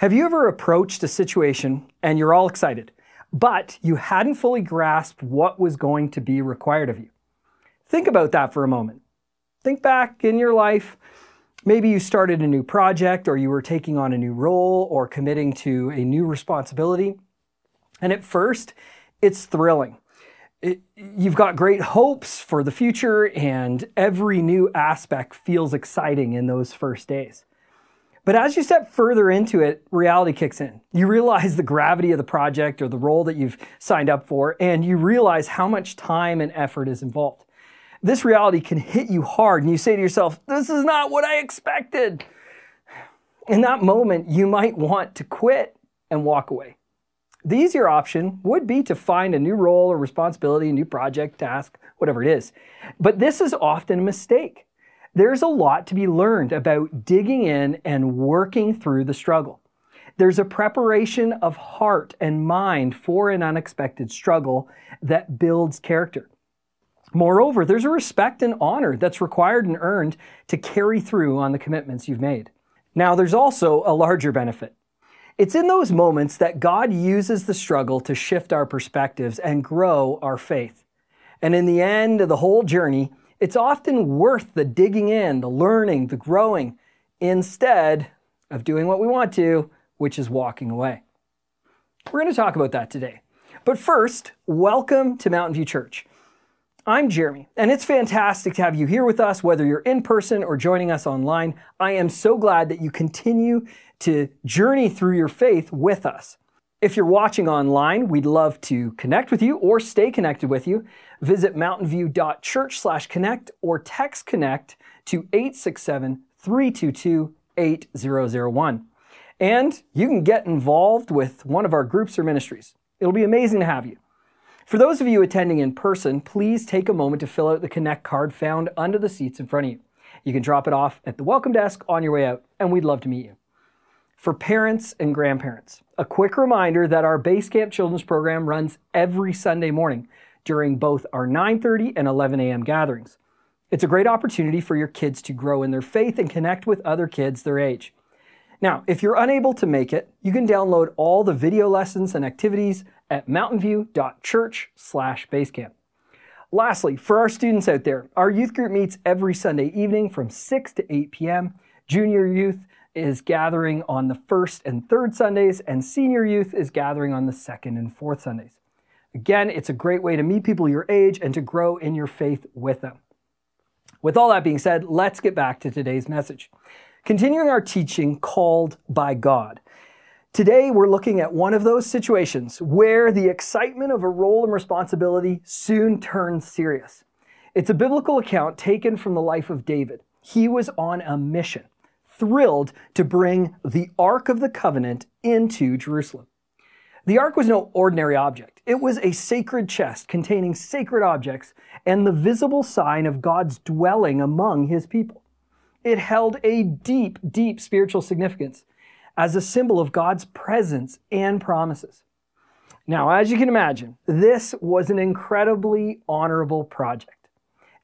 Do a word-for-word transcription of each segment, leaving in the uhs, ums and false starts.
Have you ever approached a situation and you're all excited, but you hadn't fully grasped what was going to be required of you? Think about that for a moment. Think back in your life. Maybe you started a new project, or you were taking on a new role, or committing to a new responsibility. And at first, it's thrilling. It, you've got great hopes for the future, and every new aspect feels exciting in those first days. But as you step further into it, reality kicks in. You realize the gravity of the project or the role that you've signed up for, and you realize how much time and effort is involved. This reality can hit you hard, and you say to yourself, "This is not what I expected." In that moment, you might want to quit and walk away. The easier option would be to find a new role or responsibility, a new project, task, whatever it is. But this is often a mistake. There's a lot to be learned about digging in and working through the struggle. There's a preparation of heart and mind for an unexpected struggle that builds character. Moreover, there's a respect and honor that's required and earned to carry through on the commitments you've made. Now, there's also a larger benefit. It's in those moments that God uses the struggle to shift our perspectives and grow our faith. And in the end of the whole journey, it's often worth the digging in, the learning, the growing, instead of doing what we want to, which is walking away. We're going to talk about that today. But first, welcome to Mountainview Church. I'm Jeremy, and it's fantastic to have you here with us, whether you're in person or joining us online. I am so glad that you continue to journey through your faith with us. If you're watching online, we'd love to connect with you or stay connected with you. Visit mountainview dot church slash connect or text connect to eight six seven, three two two, eight zero zero one. And you can get involved with one of our groups or ministries. It'll be amazing to have you. For those of you attending in person, please take a moment to fill out the Connect card found under the seats in front of you. You can drop it off at the welcome desk on your way out, and we'd love to meet you. For parents and grandparents, a quick reminder that our Basecamp Children's Program runs every Sunday morning during both our nine thirty and eleven a m gatherings. It's a great opportunity for your kids to grow in their faith and connect with other kids their age. Now, if you're unable to make it, you can download all the video lessons and activities at mountainview dot church slash basecamp. Lastly, for our students out there, our youth group meets every Sunday evening from six to eight p m Junior youth is gathering on the first and third Sundays, and senior youth is gathering on the second and fourth Sundays. Again, it's a great way to meet people your age and to grow in your faith with them. With all that being said, let's get back to today's message. Continuing our teaching, Called by God. Today, we're looking at one of those situations where the excitement of a role and responsibility soon turns serious. It's a biblical account taken from the life of David. He was on a mission, thrilled to bring the Ark of the Covenant into Jerusalem. The Ark was no ordinary object. It was a sacred chest containing sacred objects and the visible sign of God's dwelling among his people. It held a deep, deep spiritual significance as a symbol of God's presence and promises. Now, as you can imagine, this was an incredibly honorable project.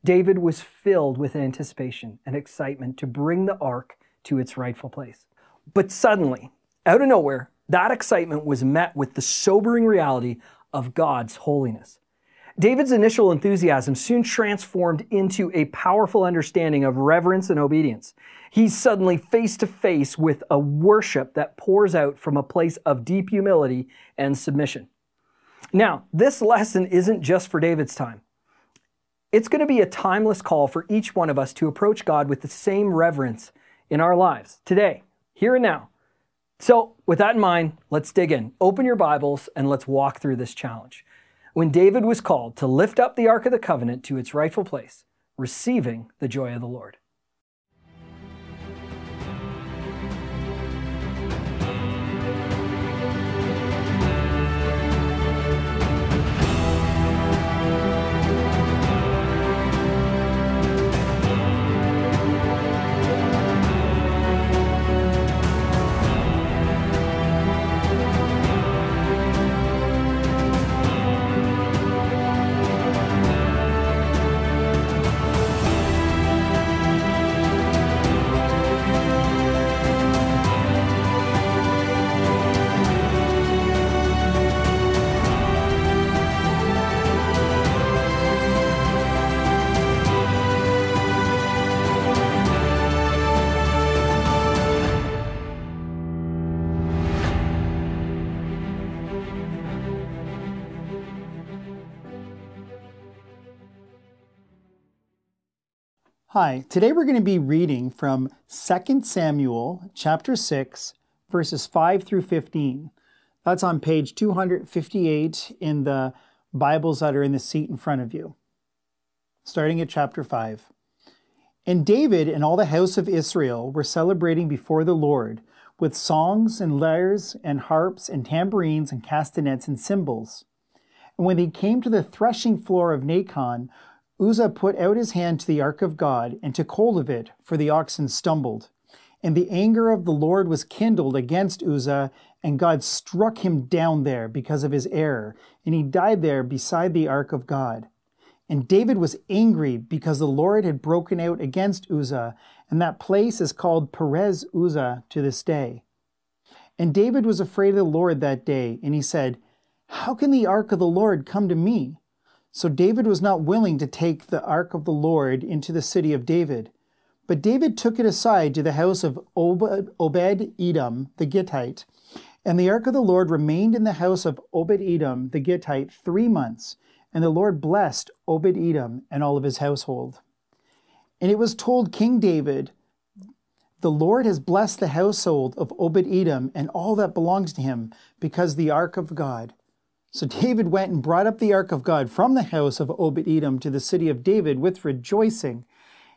David was filled with anticipation and excitement to bring the Ark to its rightful place. But suddenly, out of nowhere, that excitement was met with the sobering reality of God's holiness. David's initial enthusiasm soon transformed into a powerful understanding of reverence and obedience. He's suddenly face to face with a worship that pours out from a place of deep humility and submission. Now, this lesson isn't just for David's time. It's going to be a timeless call for each one of us to approach God with the same reverence in our lives, today, here and now. So, with that in mind, let's dig in. Open your Bibles and let's walk through this challenge. When David was called to lift up the Ark of the Covenant to its rightful place, receiving the joy of the Lord. Hi, today we're going to be reading from Second Samuel chapter six, verses five through fifteen. That's on page two fifty-eight in the Bibles that are in the seat in front of you, starting at chapter five. And David and all the house of Israel were celebrating before the Lord with songs and lyres and harps and tambourines and castanets and cymbals. And when they came to the threshing floor of Nacon, Uzzah put out his hand to the ark of God and took hold of it, for the oxen stumbled. And the anger of the Lord was kindled against Uzzah, and God struck him down there because of his error, and he died there beside the ark of God. And David was angry because the Lord had broken out against Uzzah, and that place is called Perez Uzzah to this day. And David was afraid of the Lord that day, and he said, "How can the ark of the Lord come to me?" So David was not willing to take the ark of the Lord into the city of David. But David took it aside to the house of Ob- Obed-Edom the Gittite. And the ark of the Lord remained in the house of Obed-Edom the Gittite three months. And the Lord blessed Obed-Edom and all of his household. And it was told King David, "The Lord has blessed the household of Obed-Edom and all that belongs to him, because the ark of God." So David went and brought up the ark of God from the house of Obed-Edom to the city of David with rejoicing.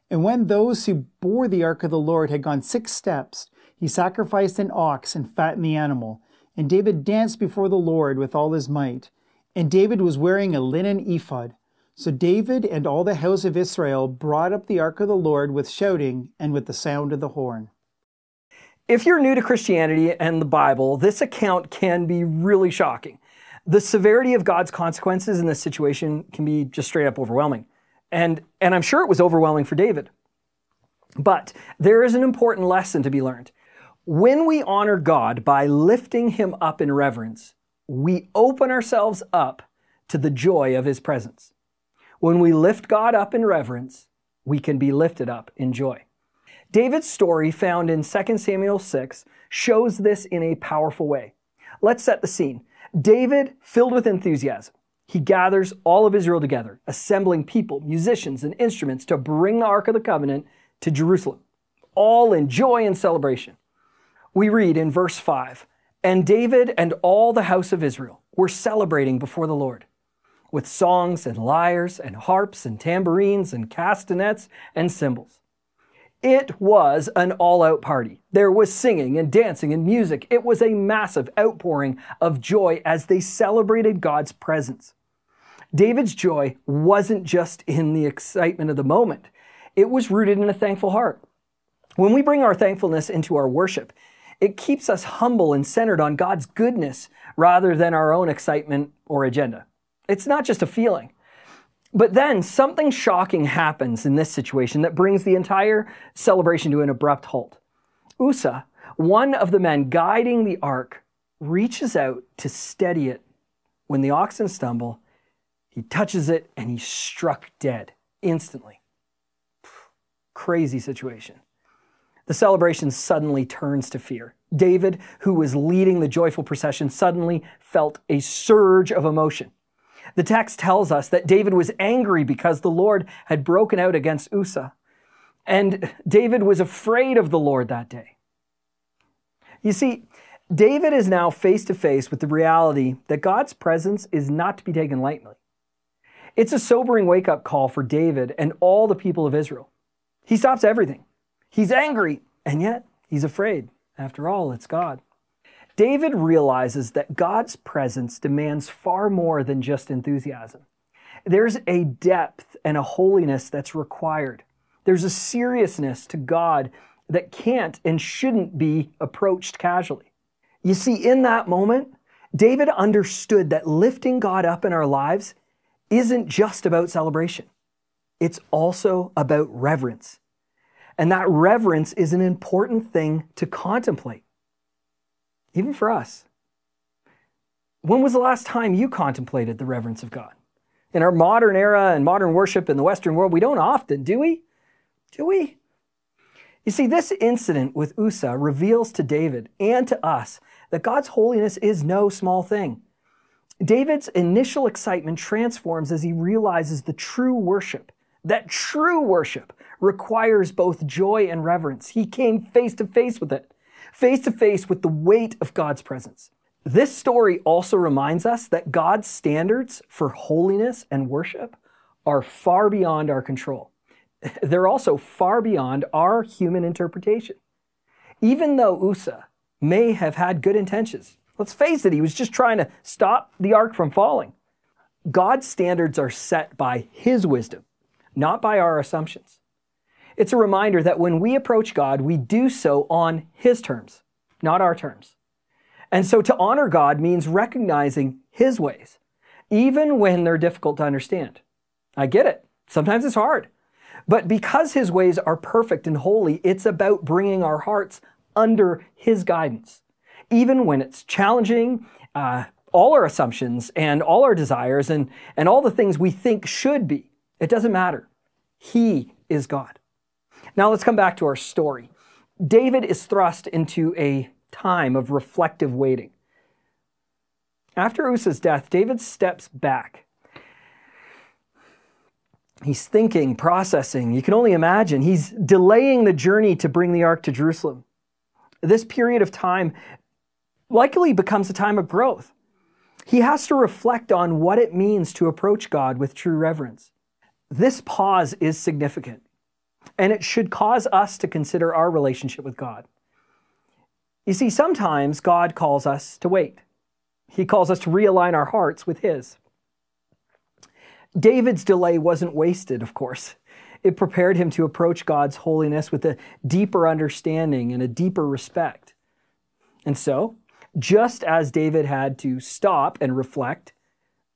And when those who bore the ark of the Lord had gone six steps, he sacrificed an ox and fattened the animal. And David danced before the Lord with all his might. And David was wearing a linen ephod. So David and all the house of Israel brought up the ark of the Lord with shouting and with the sound of the horn. If you're new to Christianity and the Bible, this account can be really shocking. The severity of God's consequences in this situation can be just straight up overwhelming. And, and I'm sure it was overwhelming for David. But there is an important lesson to be learned. When we honor God by lifting him up in reverence, we open ourselves up to the joy of his presence. When we lift God up in reverence, we can be lifted up in joy. David's story, found in Second Samuel six, shows this in a powerful way. Let's set the scene. David, filled with enthusiasm, he gathers all of Israel together, assembling people, musicians, and instruments to bring the Ark of the Covenant to Jerusalem, all in joy and celebration. We read in verse five, "And David and all the house of Israel were celebrating before the Lord, with songs and lyres and harps and tambourines and castanets and cymbals." It was an all-out party. There was singing and dancing and music. It was a massive outpouring of joy as they celebrated God's presence. David's joy wasn't just in the excitement of the moment. It was rooted in a thankful heart. When we bring our thankfulness into our worship, it keeps us humble and centered on God's goodness rather than our own excitement or agenda. It's not just a feeling. But then something shocking happens in this situation that brings the entire celebration to an abrupt halt. Uzzah, one of the men guiding the ark, reaches out to steady it. When the oxen stumble, he touches it and he's struck dead instantly. Crazy situation. The celebration suddenly turns to fear. David, who was leading the joyful procession, suddenly felt a surge of emotion. The text tells us that David was angry because the Lord had broken out against Uzzah, and David was afraid of the Lord that day. You see, David is now face to face with the reality that God's presence is not to be taken lightly. It's a sobering wake-up call for David and all the people of Israel. He stops everything. He's angry, and yet he's afraid. After all, it's God. David realizes that God's presence demands far more than just enthusiasm. There's a depth and a holiness that's required. There's a seriousness to God that can't and shouldn't be approached casually. You see, in that moment, David understood that lifting God up in our lives isn't just about celebration. It's also about reverence. And that reverence is an important thing to contemplate. Even for us. When was the last time you contemplated the reverence of God? In our modern era and modern worship in the Western world, we don't often, do we? Do we? You see, this incident with Uzzah reveals to David and to us that God's holiness is no small thing. David's initial excitement transforms as he realizes the true worship that true worship requires both joy and reverence. He came face to face with it, face to face with the weight of God's presence. This story also reminds us that God's standards for holiness and worship are far beyond our control. They're also far beyond our human interpretation. Even though Uzzah may have had good intentions, let's face it, he was just trying to stop the ark from falling. God's standards are set by his wisdom, not by our assumptions. It's a reminder that when we approach God, we do so on his terms, not our terms. And so to honor God means recognizing his ways, even when they're difficult to understand. I get it. Sometimes it's hard. But because his ways are perfect and holy, it's about bringing our hearts under his guidance. Even when it's challenging, uh, all our assumptions and all our desires and, and all the things we think should be, it doesn't matter. He is God. Now let's come back to our story. David is thrust into a time of reflective waiting. After Uzzah's death, David steps back. He's thinking, processing. You can only imagine. He's delaying the journey to bring the ark to Jerusalem. This period of time likely becomes a time of growth. He has to reflect on what it means to approach God with true reverence. This pause is significant, and it should cause us to consider our relationship with God. You see, sometimes God calls us to wait. He calls us to realign our hearts with his. David's delay wasn't wasted, of course. It prepared him to approach God's holiness with a deeper understanding and a deeper respect. And so, just as David had to stop and reflect,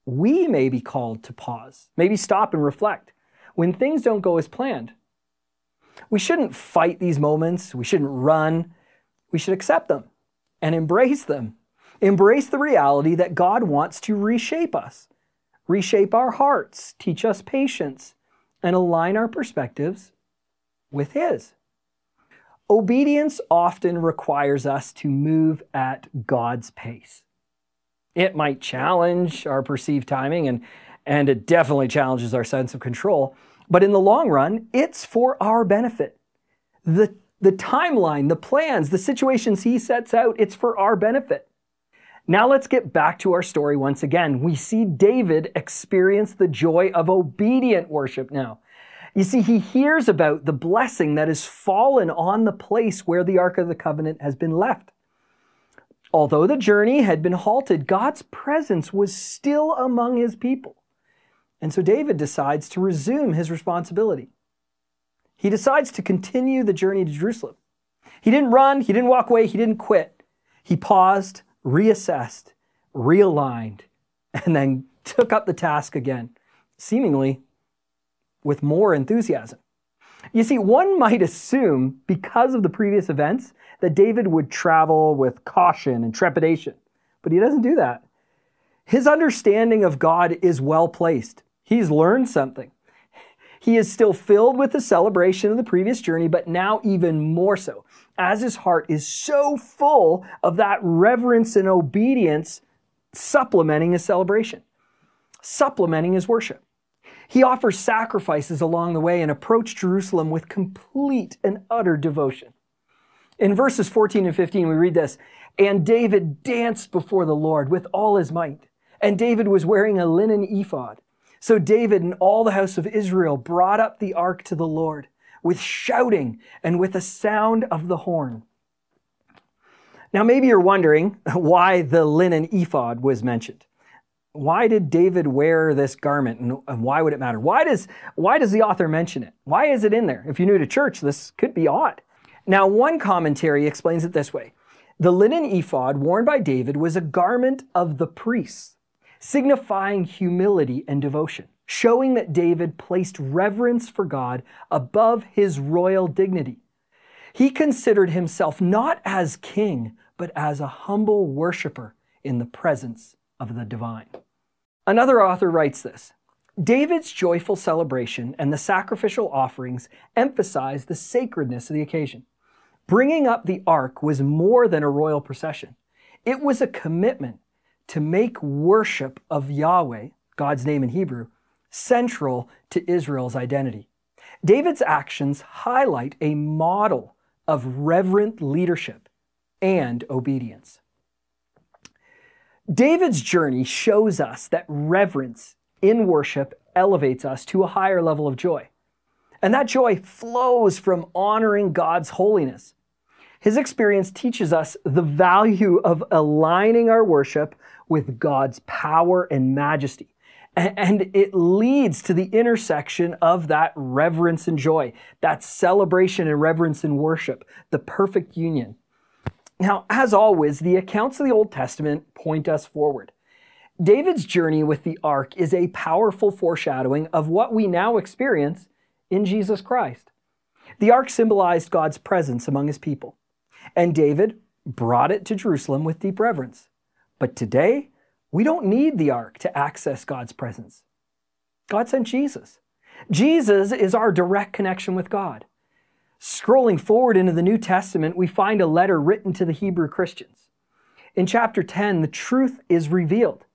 we may be called to pause, maybe stop and reflect when things don't go as planned. We shouldn't fight these moments. We shouldn't run. We should accept them and embrace them. Embrace the reality that God wants to reshape us. Reshape our hearts, teach us patience, and align our perspectives with his. Obedience often requires us to move at God's pace. It might challenge our perceived timing, and, and it definitely challenges our sense of control, but in the long run, it's for our benefit. The, the timeline, the plans, the situations he sets out, it's for our benefit. Now let's get back to our story once again. We see David experience the joy of obedient worship now. You see, he hears about the blessing that has fallen on the place where the Ark of the Covenant has been left. Although the journey had been halted, God's presence was still among his people. And so David decides to resume his responsibility. He decides to continue the journey to Jerusalem. He didn't run, he didn't walk away, he didn't quit. He paused, reassessed, realigned, and then took up the task again, seemingly with more enthusiasm. You see, one might assume, because of the previous events, that David would travel with caution and trepidation, but he doesn't do that. His understanding of God is well-placed. He's learned something. He is still filled with the celebration of the previous journey, but now even more so, as his heart is so full of that reverence and obedience, supplementing his celebration, supplementing his worship. He offers sacrifices along the way and approaches Jerusalem with complete and utter devotion. In verses fourteen and fifteen, we read this, "And David danced before the Lord with all his might, and David was wearing a linen ephod. So David and all the house of Israel brought up the ark to the Lord with shouting and with a sound of the horn." Now, maybe you're wondering why the linen ephod was mentioned. Why did David wear this garment, and why would it matter? Why does, why does the author mention it? Why is it in there? If you're new to church, this could be odd. Now, one commentary explains it this way. The linen ephod worn by David was a garment of the priests, signifying humility and devotion, showing that David placed reverence for God above his royal dignity. He considered himself not as king, but as a humble worshiper in the presence of the divine. Another author writes this, "David's joyful celebration and the sacrificial offerings emphasize the sacredness of the occasion. Bringing up the ark was more than a royal procession. It was a commitment to make worship of Yahweh, God's name in Hebrew, central to Israel's identity. David's actions highlight a model of reverent leadership and obedience. David's journey shows us that reverence in worship elevates us to a higher level of joy. And that joy flows from honoring God's holiness. His experience teaches us the value of aligning our worship with God's power and majesty. And it leads to the intersection of that reverence and joy, that celebration and reverence and worship, the perfect union. Now, as always, the accounts of the Old Testament point us forward. David's journey with the ark is a powerful foreshadowing of what we now experience in Jesus Christ. The ark symbolized God's presence among his people, and David brought it to Jerusalem with deep reverence. But today, we don't need the ark to access God's presence. God sent Jesus. Jesus is our direct connection with God. Scrolling forward into the New Testament, we find a letter written to the Hebrew Christians. In chapter ten, the truth is revealed.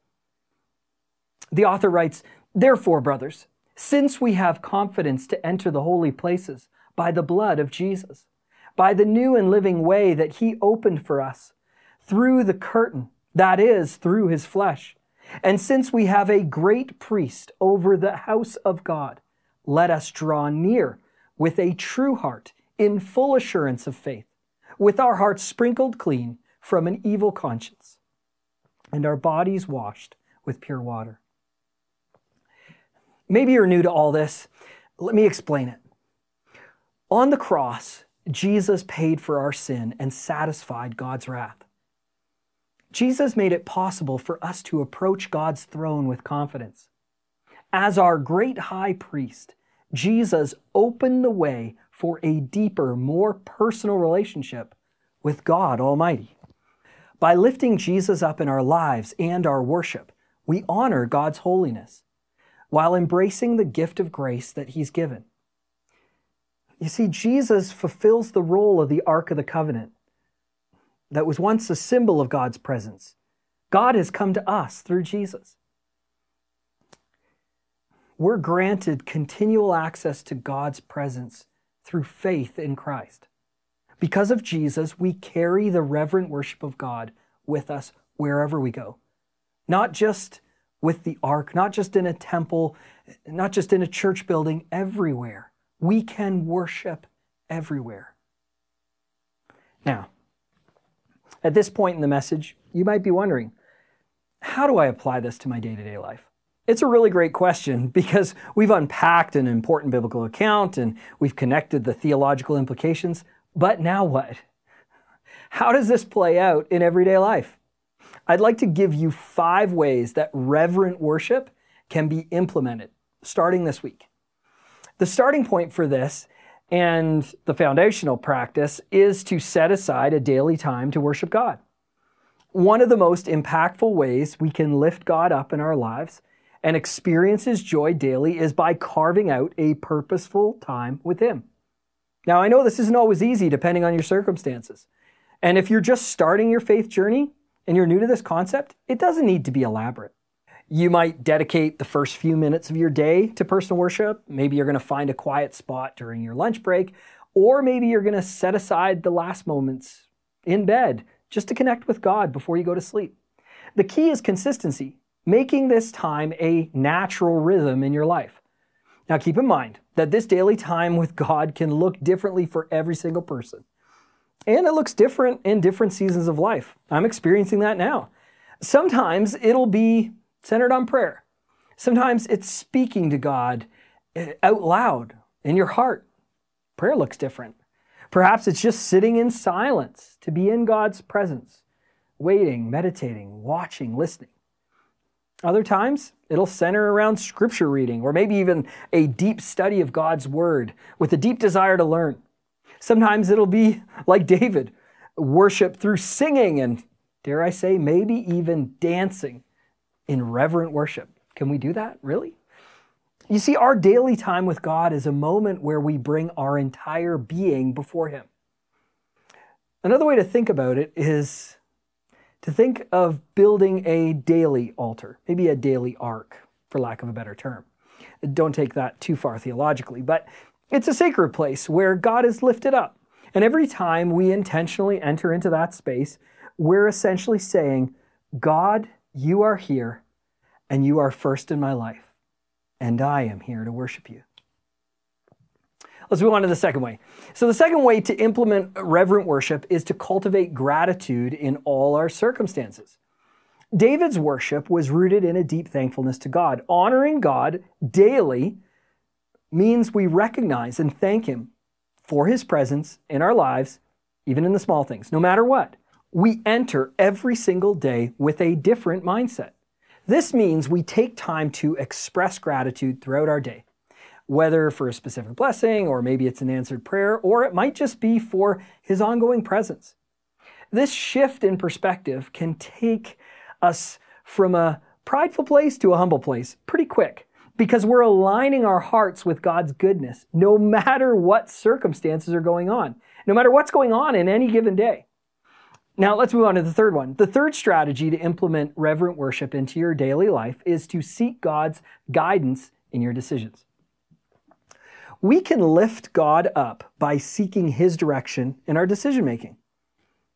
The author writes, "Therefore, brothers, since we have confidence to enter the holy places by the blood of Jesus, by the new and living way that he opened for us through the curtain, that is, through his flesh. And since we have a great priest over the house of God, let us draw near with a true heart in full assurance of faith, with our hearts sprinkled clean from an evil conscience, and our bodies washed with pure water." Maybe you're new to all this. Let me explain it. On the cross, Jesus paid for our sin and satisfied God's wrath. Jesus made it possible for us to approach God's throne with confidence. As our great high priest, Jesus opened the way for a deeper, more personal relationship with God Almighty. By lifting Jesus up in our lives and our worship, we honor God's holiness while embracing the gift of grace that he's given. You see, Jesus fulfills the role of the Ark of the Covenant that was once a symbol of God's presence. God has come to us through Jesus. We're granted continual access to God's presence through faith in Christ. Because of Jesus, we carry the reverent worship of God with us wherever we go. Not just with the ark, not just in a temple, not just in a church building, everywhere. We can worship everywhere. Now, at this point in the message, you might be wondering, how do I apply this to my day-to-day life? It's a really great question because we've unpacked an important biblical account and we've connected the theological implications, but now what? How does this play out in everyday life? I'd like to give you five ways that reverent worship can be implemented starting this week. The starting point for this and the foundational practice is to set aside a daily time to worship God. One of the most impactful ways we can lift God up in our lives and experience his joy daily is by carving out a purposeful time with him. Now, I know this isn't always easy depending on your circumstances. And if you're just starting your faith journey and you're new to this concept, it doesn't need to be elaborate. You might dedicate the first few minutes of your day to personal worship. Maybe you're going to find a quiet spot during your lunch break, or maybe you're going to set aside the last moments in bed just to connect with God before you go to sleep. The key is consistency, making this time a natural rhythm in your life. Now keep in mind that this daily time with God can look differently for every single person. And it looks different in different seasons of life. I'm experiencing that now. Sometimes it'll be centered on prayer. Sometimes it's speaking to God out loud in your heart. Prayer looks different. Perhaps it's just sitting in silence to be in God's presence, waiting, meditating, watching, listening. Other times, it'll center around scripture reading or maybe even a deep study of God's word with a deep desire to learn. Sometimes it'll be like David, worship through singing and, dare I say, maybe even dancing in reverent worship. Can we do that, really? You see, our daily time with God is a moment where we bring our entire being before him. Another way to think about it is to think of building a daily altar, maybe a daily ark, for lack of a better term. Don't take that too far theologically, but it's a sacred place where God is lifted up. And every time we intentionally enter into that space, we're essentially saying, God, you are here, and you are first in my life, and I am here to worship you. Let's move on to the second way. So the second way to implement reverent worship is to cultivate gratitude in all our circumstances. David's worship was rooted in a deep thankfulness to God. Honoring God daily means we recognize and thank Him for His presence in our lives, even in the small things, no matter what. We enter every single day with a different mindset. This means we take time to express gratitude throughout our day, whether for a specific blessing, or maybe it's an answered prayer, or it might just be for His ongoing presence. This shift in perspective can take us from a prideful place to a humble place pretty quick, because we're aligning our hearts with God's goodness, no matter what circumstances are going on, no matter what's going on in any given day. Now let's move on to the third one. The third strategy to implement reverent worship into your daily life is to seek God's guidance in your decisions. We can lift God up by seeking His direction in our decision-making.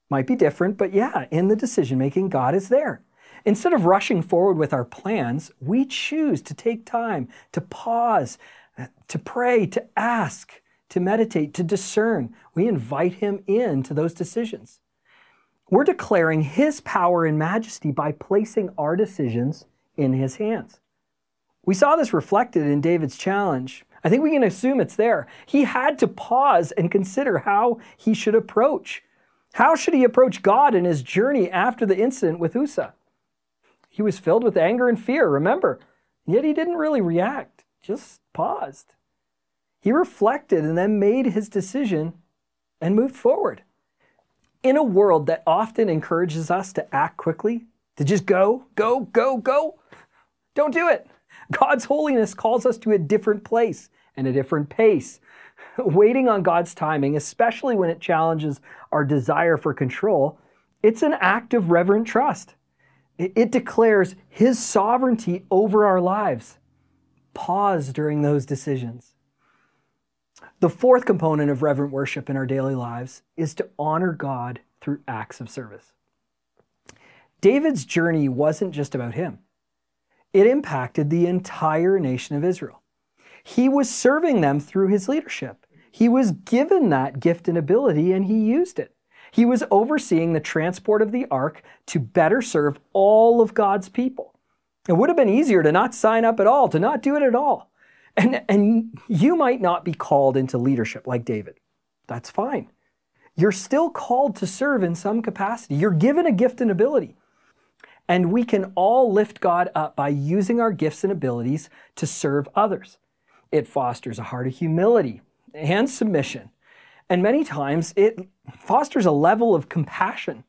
Might be different, but yeah, in the decision-making, God is there. Instead of rushing forward with our plans, we choose to take time, to pause, to pray, to ask, to meditate, to discern. We invite Him into those decisions. We're declaring His power and majesty by placing our decisions in His hands. We saw this reflected in David's challenge. I think we can assume it's there. He had to pause and consider how he should approach. How should he approach God in his journey after the incident with Uzzah? He was filled with anger and fear, remember? Yet he didn't really react, just paused. He reflected and then made his decision and moved forward. In a world that often encourages us to act quickly, to just go, go, go, go, don't do it. God's holiness calls us to a different place and a different pace. Waiting on God's timing, especially when it challenges our desire for control, it's an act of reverent trust. It declares His sovereignty over our lives. Pause during those decisions. The fourth component of reverent worship in our daily lives is to honor God through acts of service. David's journey wasn't just about him. It impacted the entire nation of Israel. He was serving them through his leadership. He was given that gift and ability, and he used it. He was overseeing the transport of the ark to better serve all of God's people. It would have been easier to not sign up at all, to not do it at all. And, and you might not be called into leadership like David. That's fine. You're still called to serve in some capacity. You're given a gift and ability. And we can all lift God up by using our gifts and abilities to serve others. It fosters a heart of humility and submission. And many times it fosters a level of compassion.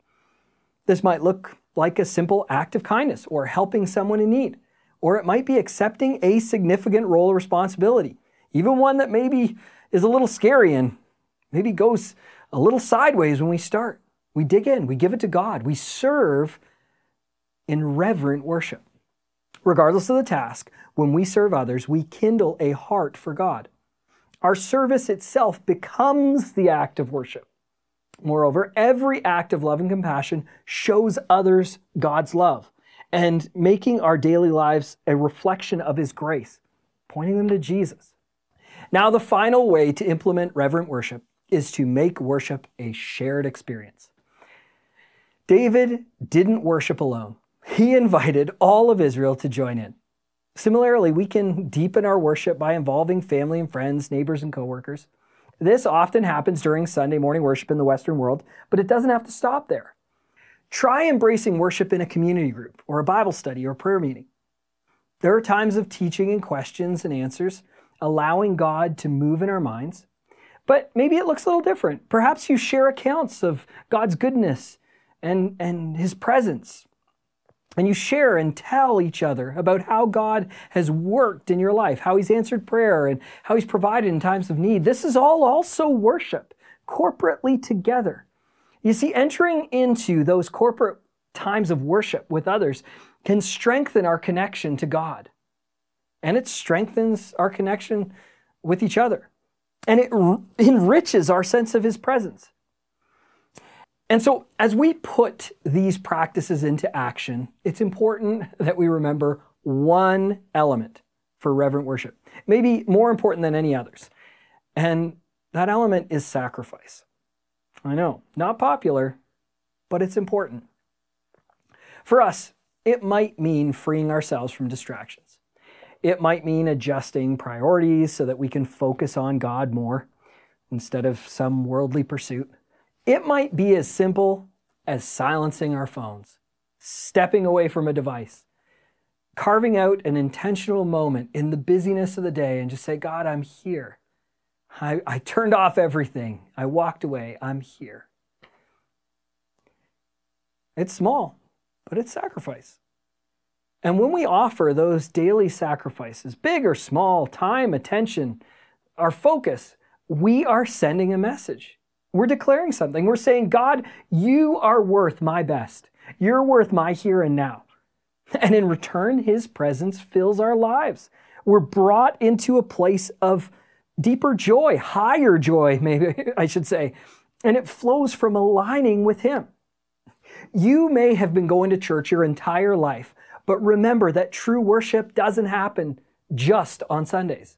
This might look like a simple act of kindness or helping someone in need. Or it might be accepting a significant role or responsibility, even one that maybe is a little scary and maybe goes a little sideways when we start. We dig in, we give it to God, we serve in reverent worship. Regardless of the task, when we serve others, we kindle a heart for God. Our service itself becomes the act of worship. Moreover, every act of love and compassion shows others God's love, and making our daily lives a reflection of His grace, pointing them to Jesus. Now, the final way to implement reverent worship is to make worship a shared experience. David didn't worship alone. He invited all of Israel to join in. Similarly, we can deepen our worship by involving family and friends, neighbors and coworkers. This often happens during Sunday morning worship in the Western world, but it doesn't have to stop there. Try embracing worship in a community group, or a Bible study, or prayer meeting. There are times of teaching and questions and answers, allowing God to move in our minds. But maybe it looks a little different. Perhaps you share accounts of God's goodness and, and His presence, and you share and tell each other about how God has worked in your life, how He's answered prayer, and how He's provided in times of need. This is all also worship, corporately together. You see, entering into those corporate times of worship with others can strengthen our connection to God. and it strengthens our connection with each other, and it enriches our sense of his presence. And so as we put these practices into action, it's important that we remember one element for reverent worship, maybe more important than any others. And that element is sacrifice. I know, not popular, but it's important. For us, it might mean freeing ourselves from distractions. It might mean adjusting priorities so that we can focus on God more instead of some worldly pursuit. It might be as simple as silencing our phones, stepping away from a device, carving out an intentional moment in the busyness of the day and just say, God, I'm here. I, I turned off everything. I walked away. I'm here. It's small, but it's sacrifice. And when we offer those daily sacrifices, big or small, time, attention, our focus, we are sending a message. We're declaring something. We're saying, God, you are worth my best. You're worth my here and now. And in return, his presence fills our lives. We're brought into a place of deeper joy, higher joy, maybe I should say, and it flows from aligning with him. You may have been going to church your entire life, but remember that true worship doesn't happen just on Sundays.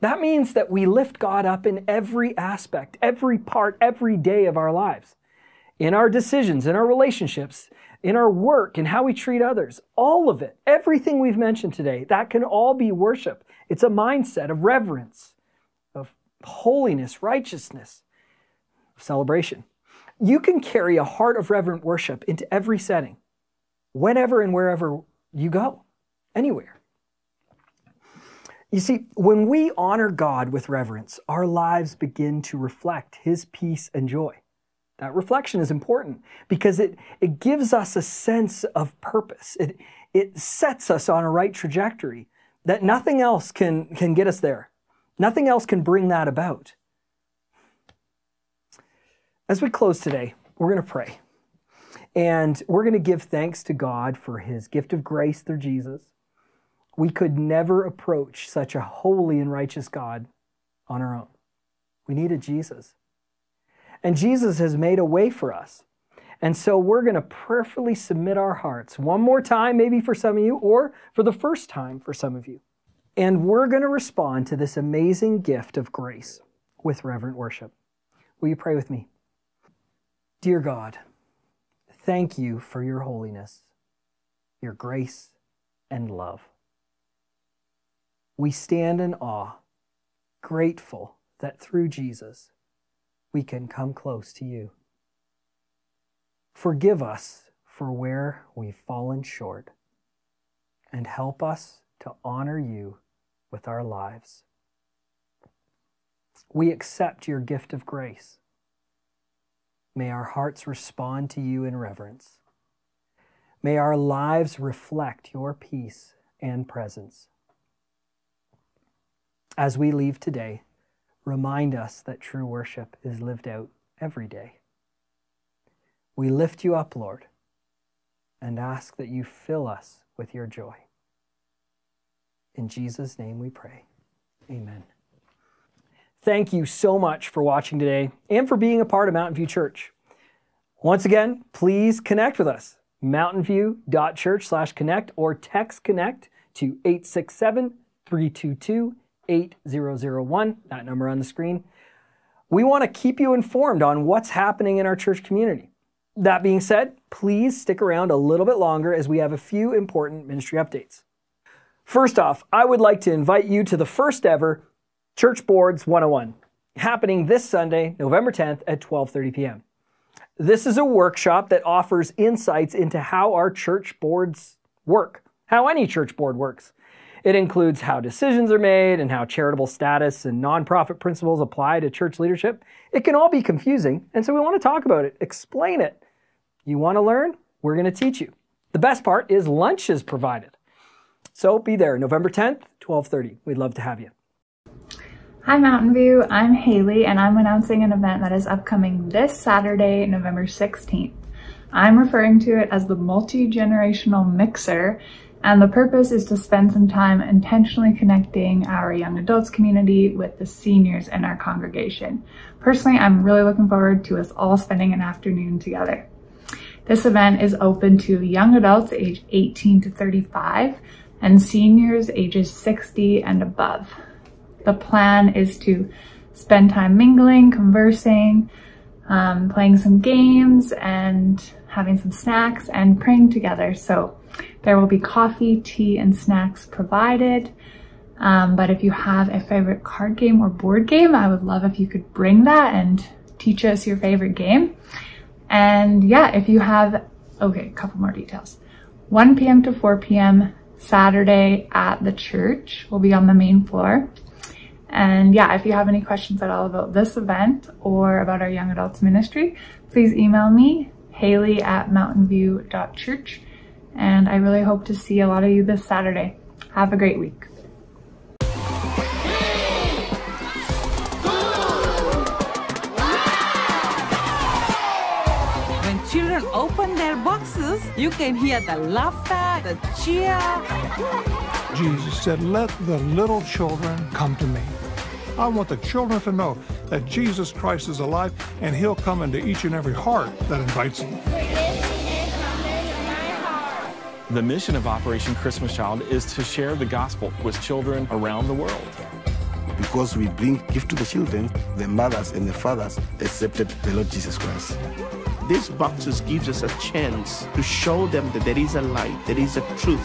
That means that we lift God up in every aspect, every part, every day of our lives, in our decisions, in our relationships, in our work, in how we treat others, all of it, everything we've mentioned today, that can all be worship. It's a mindset of reverence, of holiness, righteousness, of celebration. You can carry a heart of reverent worship into every setting, whenever and wherever you go, anywhere. You see, when we honor God with reverence, our lives begin to reflect his peace and joy. That reflection is important because it, it gives us a sense of purpose. It, it sets us on a right trajectory that nothing else can, can get us there. Nothing else can bring that about. As we close today, we're going to pray. And we're going to give thanks to God for his gift of grace through Jesus. We could never approach such a holy and righteous God on our own. We needed Jesus. And Jesus has made a way for us. And so we're going to prayerfully submit our hearts one more time, maybe for some of you, or for the first time for some of you. And we're going to respond to this amazing gift of grace with reverent worship. Will you pray with me? Dear God, thank you for your holiness, your grace, and love. We stand in awe, grateful that through Jesus, we can come close to you. Forgive us for where we've fallen short, and help us to honor you with our lives. We accept your gift of grace. May our hearts respond to you in reverence. May our lives reflect your peace and presence. As we leave today, remind us that true worship is lived out every day. We lift you up, Lord, and ask that you fill us with your joy. In Jesus' name we pray. Amen. Thank you so much for watching today and for being a part of Mountainview Church. Once again, please connect with us, mountainview dot church slash connect, or text connect to eight six seven, three two two, eight zero zero one, that number on the screen. We want to keep you informed on what's happening in our church community. That being said, please stick around a little bit longer as we have a few important ministry updates. First off, I would like to invite you to the first ever Church Boards one oh one, happening this Sunday, November tenth at twelve thirty p m This is a workshop that offers insights into how our church boards work, how any church board works. It includes how decisions are made and how charitable status and nonprofit principles apply to church leadership. It can all be confusing, and so we want to talk about it, explain it. You want to learn? We're going to teach you. The best part is lunch is provided. So be there, November tenth, twelve thirty. We'd love to have you. Hi Mountain View, I'm Haley, and I'm announcing an event that is upcoming this Saturday, November sixteenth. I'm referring to it as the Multi-Generational Mixer, And the purpose is to spend some time intentionally connecting our young adults community with the seniors in our congregation. Personally, I'm really looking forward to us all spending an afternoon together. This event is open to young adults age eighteen to thirty-five and seniors ages sixty and above. The plan is to spend time mingling, conversing, um, playing some games, and having some snacks and praying together. So there will be coffee, tea, and snacks provided. Um, but if you have a favorite card game or board game, I would love if you could bring that and teach us your favorite game. And yeah, if you have, okay, a couple more details. one p m to four p m Saturday at the church. We'll be on the main floor. And yeah, if you have any questions at all about this event or about our young adults ministry, please email me, Haley at mountainview dot church. And I really hope to see a lot of you this Saturday. Have a great week. When children open their boxes, you can hear the laughter, the cheer. Jesus said, let the little children come to me. I want the children to know that Jesus Christ is alive and he'll come into each and every heart that invites him. The mission of Operation Christmas Child is to share the gospel with children around the world. Because we bring gift to the children, the mothers and the fathers accepted the Lord Jesus Christ. These boxes gives us a chance to show them that there is a light, there is a truth.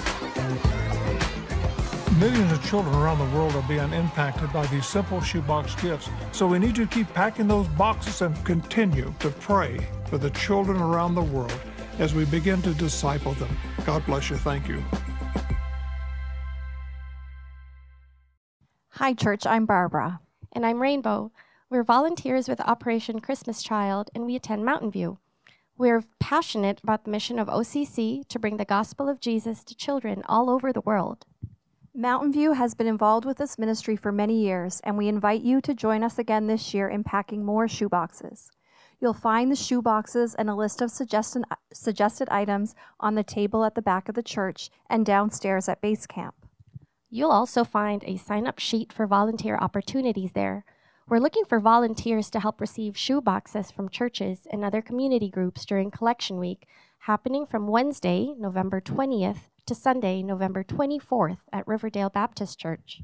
Millions of children around the world are being impacted by these simple shoebox gifts. So we need to keep packing those boxes and continue to pray for the children around the world as we begin to disciple them. God bless you. Thank you. Hi, church. I'm Barbara. And I'm Rainbow. We're volunteers with Operation Christmas Child, and we attend Mountain View. We're passionate about the mission of O C C to bring the gospel of Jesus to children all over the world. Mountain View has been involved with this ministry for many years, and we invite you to join us again this year in packing more shoeboxes. You'll find the shoe boxes and a list of suggested, suggested items on the table at the back of the church and downstairs at Base Camp. You'll also find a sign-up sheet for volunteer opportunities there. We're looking for volunteers to help receive shoe boxes from churches and other community groups during Collection Week, happening from Wednesday, November twentieth, to Sunday, November twenty-fourth at Riverdale Baptist Church.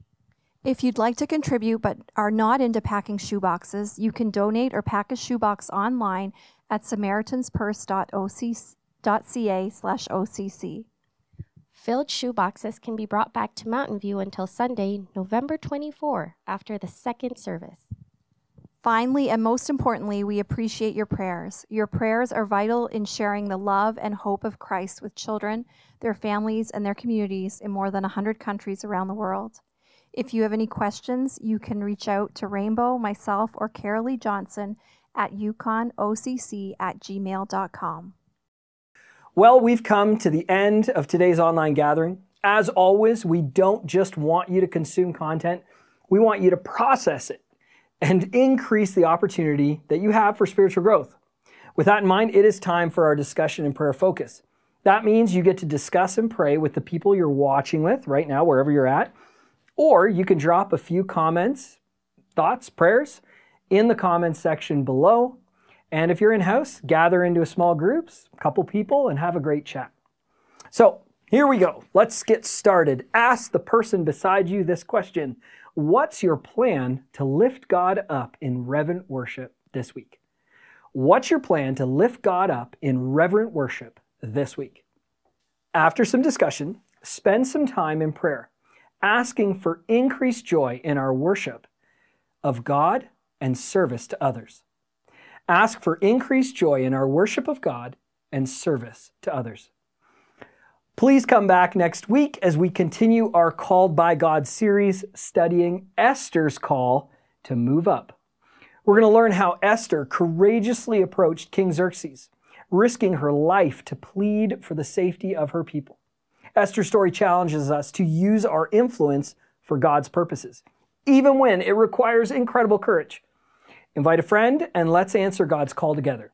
If you'd like to contribute but are not into packing shoeboxes, you can donate or pack a shoebox online at samaritans purse dot c a slash O C C. Filled shoeboxes can be brought back to Mountain View until Sunday, November twenty-fourth, after the second service. Finally, and most importantly, we appreciate your prayers. Your prayers are vital in sharing the love and hope of Christ with children, their families, and their communities in more than one hundred countries around the world. If you have any questions, you can reach out to Rainbow, myself, or Carolee Johnson at yukon o c c at gmail dot com. Well, we've come to the end of today's online gathering. As always, we don't just want you to consume content. We want you to process it and increase the opportunity that you have for spiritual growth. With that in mind, it is time for our discussion and prayer focus. That means you get to discuss and pray with the people you're watching with right now, wherever you're at. Or you can drop a few comments, thoughts, prayers in the comments section below. And if you're in-house, gather into small groups, a couple people, and have a great chat. So here we go. Let's get started. Ask the person beside you this question. What's your plan to lift God up in reverent worship this week? What's your plan to lift God up in reverent worship this week? After some discussion, spend some time in prayer, asking for increased joy in our worship of God and service to others. Ask for increased joy in our worship of God and service to others. Please come back next week as we continue our Called by God series, studying Esther's call to move up. We're going to learn how Esther courageously approached King Xerxes, risking her life to plead for the safety of her people. Esther's story challenges us to use our influence for God's purposes, even when it requires incredible courage. Invite a friend and let's answer God's call together.